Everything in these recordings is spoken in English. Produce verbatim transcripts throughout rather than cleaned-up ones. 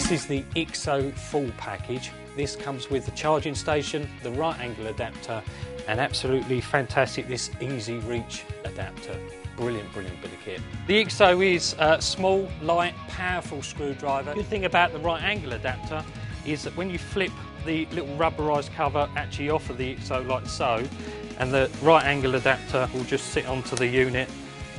This is the I X O full package. This comes with the charging station, the right angle adapter, and absolutely fantastic, this easy reach adapter. Brilliant, brilliant bit of kit. The I X O is a small, light, powerful screwdriver. Good thing about the right angle adapter is that when you flip the little rubberised cover actually off of the I X O like so, and the right angle adapter will just sit onto the unit,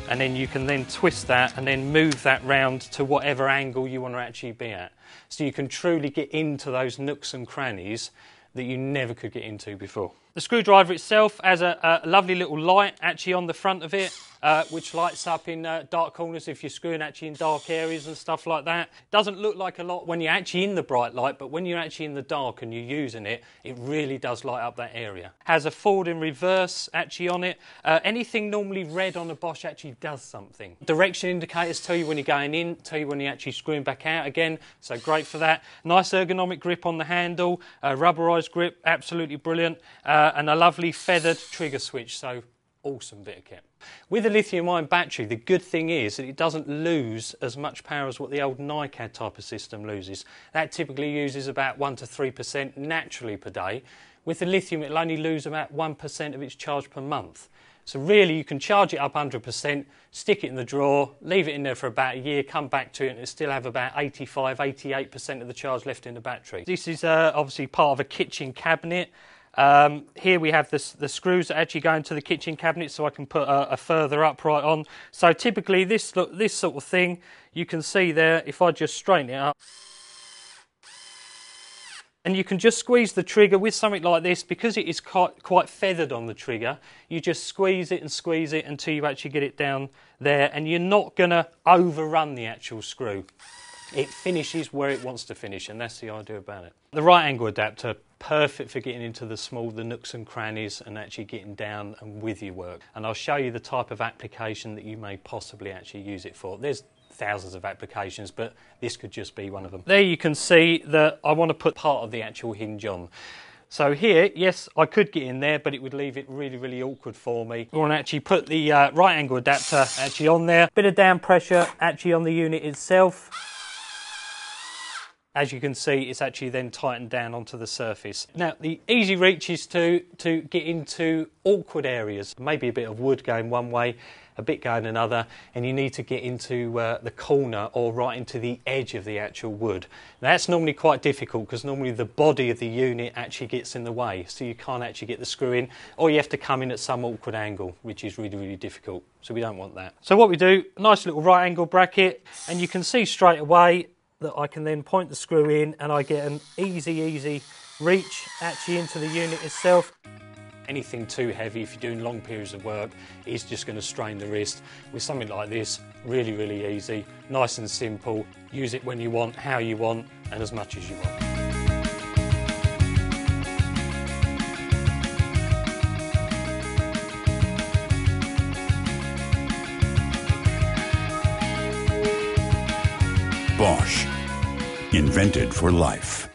and then you can then twist that and then move that round to whatever angle you want to actually be at. So you can truly get into those nooks and crannies that you never could get into before. The screwdriver itself has a, a lovely little light actually on the front of it, uh, which lights up in uh, dark corners if you're screwing actually in dark areas and stuff like that. Doesn't look like a lot when you're actually in the bright light, but when you're actually in the dark and you're using it, it really does light up that area. Has a forward and reverse actually on it. Uh, anything normally red on a Bosch actually does something. Direction indicators tell you when you're going in, tell you when you're actually screwing back out again, so great for that. Nice ergonomic grip on the handle, uh, rubberised grip, absolutely brilliant. Uh, Uh, and a lovely feathered trigger switch, so awesome bit of kit. With the lithium-ion battery, the good thing is that it doesn't lose as much power as what the old NICAD type of system loses. That typically uses about one to three percent naturally per day. With the lithium, it'll only lose about one percent of its charge per month. So really, you can charge it up one hundred percent, stick it in the drawer, leave it in there for about a year, come back to it, and it'll still have about eighty-five, eighty-eight percent of the charge left in the battery. This is uh, obviously part of a kitchen cabinet. Um, here we have this, the screws that actually go into the kitchen cabinet, so I can put a, a further upright on. So typically this, look, this sort of thing, you can see there, if I just straighten it up, and you can just squeeze the trigger with something like this, because it is quite, quite feathered on the trigger. You just squeeze it and squeeze it until you actually get it down there, and you're not going to overrun the actual screw. It finishes where it wants to finish, and that's the idea about it. The right angle adapter, perfect for getting into the small, the nooks and crannies, and actually getting down and with your work. And I'll show you the type of application that you may possibly actually use it for. There's thousands of applications, but this could just be one of them. There you can see that I want to put part of the actual hinge on. So here, yes, I could get in there, but it would leave it really, really awkward for me. I want to actually put the uh, right angle adapter actually on there. Bit of down pressure actually on the unit itself. As you can see, it's actually then tightened down onto the surface. Now, the easy reach is to, to get into awkward areas. Maybe a bit of wood going one way, a bit going another, and you need to get into uh, the corner or right into the edge of the actual wood. Now, that's normally quite difficult because normally the body of the unit actually gets in the way, so you can't actually get the screw in, or you have to come in at some awkward angle, which is really, really difficult, so we don't want that. So what we do, nice little right angle bracket, and you can see straight away that I can then point the screw in, and I get an easy, easy reach actually into the unit itself. Anything too heavy, if you're doing long periods of work, is just going to strain the wrist. With something like this, really, really easy, nice and simple. Use it when you want, how you want, and as much as you want. Bosch, invented for life.